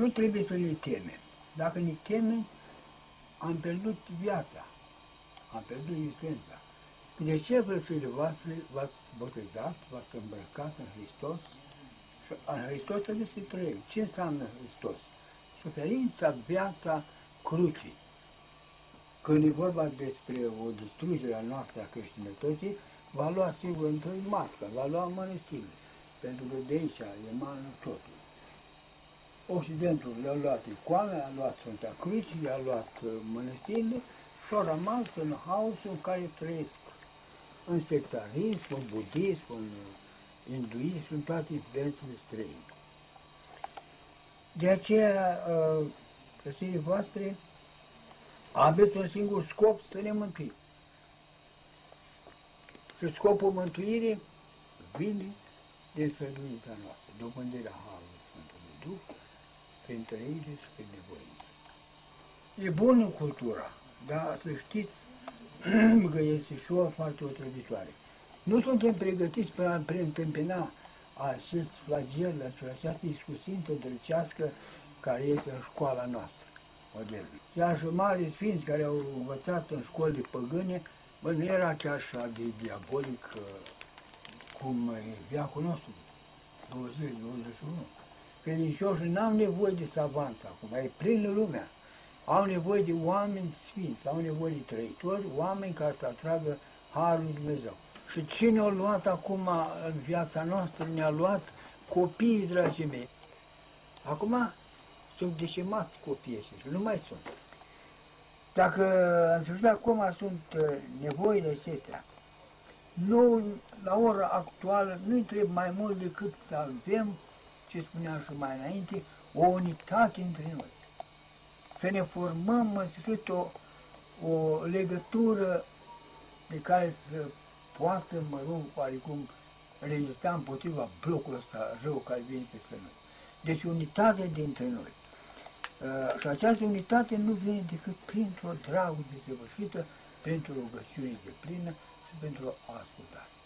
Nu trebuie să ne temem. Dacă ne temem, am pierdut viața, am pierdut existența. De ce vărsile voastre v-ați botezat, v-ați îmbrăcat în Hristos? Și în Hristos trebuie să trăim. Ce înseamnă Hristos? Suferința, viața crucii. Când e vorba despre o distrugere a noastră a creștinătății, va lua sigur întâi matca, va lua mănăstirile, pentru că de aici emană totul. Occidentul le-a luat icoane, a luat Sfânta Cruce, le-a luat mănăstirile și au rămas în haosul în care trăiesc. În sectarism, în budism, în hinduism, în toate influențele străine. De aceea, căsile voastre, aveți un singur scop, să ne mântuim. Și scopul mântuirii vine din sfârșitul noastră, dobândirea Harului Sfântului Duh, prin trăire și prin nevoință. E bună cultura, dar să știți că este și o foarte otrăvitoare. Nu suntem pregătiți pentru a preîntâmpina acest flagel, această iscusință drăcească care este în școala noastră. Iar și mari sfinți care au învățat în școli păgâne, bă, nu era chiar așa de diabolic cum e veacul nostru, 20-21. Credincioșii n-am nevoie de savanță acum, e plină lumea. Au nevoie de oameni sfinți, au nevoie de trăitori, oameni care să atragă Harul lui Dumnezeu. Și cine a luat acum în viața noastră? Ne-a luat copiii, dragii mei. Acum sunt decimați copiii aceștia, nu mai sunt. Dacă în sfârșit acum sunt nevoile acestea, nu, la ora actuală nu trebuie mai mult decât să avem, ce spuneam și mai înainte, o unitate între noi. Să ne formăm în sfârșit o legătură pe care să poată, mă rog, oarecum rezista împotriva blocului ăsta rău care vine peste noi. Deci unitate dintre noi. Și această unitate nu vine decât printr-o dragoste desăvârșită, printr-o rugăciune deplină și pentru o ascultare.